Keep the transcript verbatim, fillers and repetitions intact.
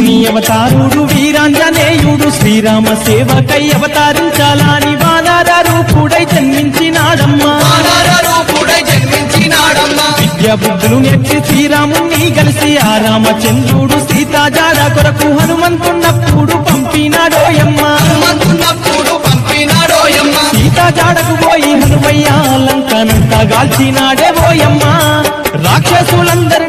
శివుని అవతారుడు వీరాంజనేయుడు శ్రీరామ సేవకై అవతరించాలని వానర రూపుడై జన్మించినాడమ్మా. విద్య బుద్ధులు నేర్చి శ్రీరాముని కలిసి ఆ రామచంద్రుడు సీతా జాడ కొరకు హనుమంతున్నప్పుడు పంపినాడోయమ్మా. సీతా జాడకు పోయి హనుమయ్య లంకనంతా గాల్చినాడే ఓయమ్మా. రాక్షసులందరినీ